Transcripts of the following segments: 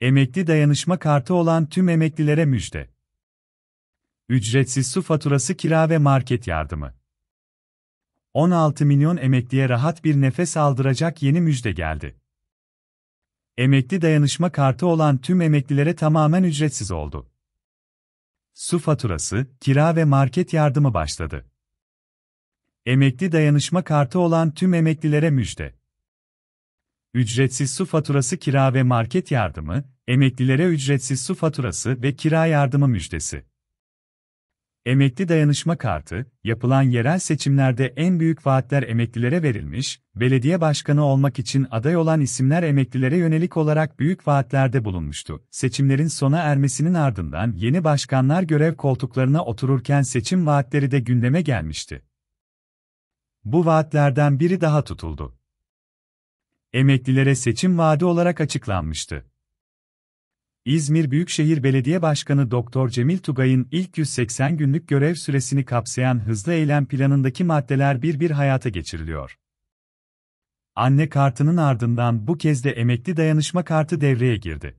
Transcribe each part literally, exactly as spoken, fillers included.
Emekli Dayanışma Kartı olan tüm emeklilere müjde. Ücretsiz su faturası, kira ve market yardımı. on altı milyon emekliye rahat bir nefes aldıracak yeni müjde geldi. Emekli Dayanışma Kartı olan tüm emeklilere tamamen ücretsiz oldu. Su faturası, kira ve market yardımı başladı. Emekli Dayanışma Kartı olan tüm emeklilere müjde. Ücretsiz su faturası, kira ve market yardımı, emeklilere ücretsiz su faturası ve kira yardımı müjdesi. Emekli Dayanışma Kartı, yapılan yerel seçimlerde en büyük vaatler emeklilere verilmiş, belediye başkanı olmak için aday olan isimler emeklilere yönelik olarak büyük vaatlerde bulunmuştu. Seçimlerin sona ermesinin ardından yeni başkanlar görev koltuklarına otururken seçim vaatleri de gündeme gelmişti. Bu vaatlerden biri daha tutuldu. Emeklilere seçim vaadi olarak açıklanmıştı. İzmir Büyükşehir Belediye Başkanı doktor Cemil Tugay'ın ilk yüz seksen günlük görev süresini kapsayan hızlı eylem planındaki maddeler bir bir hayata geçiriliyor. Anne kartının ardından bu kez de emekli dayanışma kartı devreye girdi.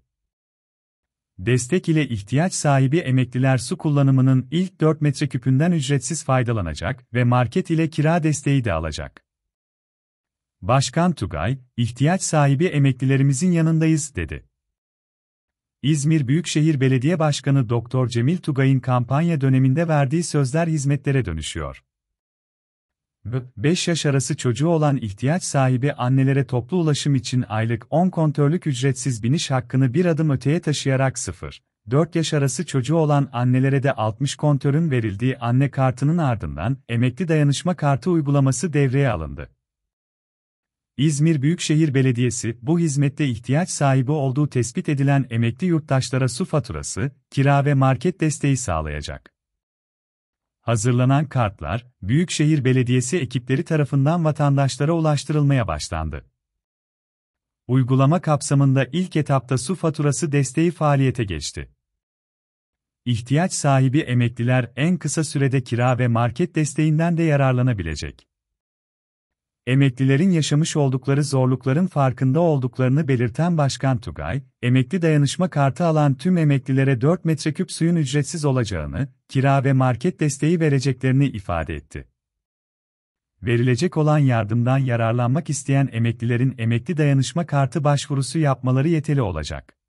Destek ile ihtiyaç sahibi emekliler su kullanımının ilk dört metreküpünden ücretsiz faydalanacak ve market ile kira desteği de alacak. Başkan Tugay, ihtiyaç sahibi emeklilerimizin yanındayız dedi. İzmir Büyükşehir Belediye Başkanı doktor Cemil Tugay'ın kampanya döneminde verdiği sözler hizmetlere dönüşüyor. beş yaş arası çocuğu olan ihtiyaç sahibi annelere toplu ulaşım için aylık on kontörlük ücretsiz biniş hakkını bir adım öteye taşıyarak sıfır dört yaş arası çocuğu olan annelere de altmış kontörün verildiği anne kartının ardından emekli dayanışma kartı uygulaması devreye alındı. İzmir Büyükşehir Belediyesi, bu hizmette ihtiyaç sahibi olduğu tespit edilen emekli yurttaşlara su faturası, kira ve market desteği sağlayacak. Hazırlanan kartlar, Büyükşehir Belediyesi ekipleri tarafından vatandaşlara ulaştırılmaya başlandı. Uygulama kapsamında ilk etapta su faturası desteği faaliyete geçti. İhtiyaç sahibi emekliler en kısa sürede kira ve market desteğinden de yararlanabilecek. Emeklilerin yaşamış oldukları zorlukların farkında olduklarını belirten Başkan Tugay, emekli dayanışma kartı alan tüm emeklilere dört metreküp suyun ücretsiz olacağını, kira ve market desteği vereceklerini ifade etti. Verilecek olan yardımdan yararlanmak isteyen emeklilerin emekli dayanışma kartı başvurusu yapmaları yeterli olacak.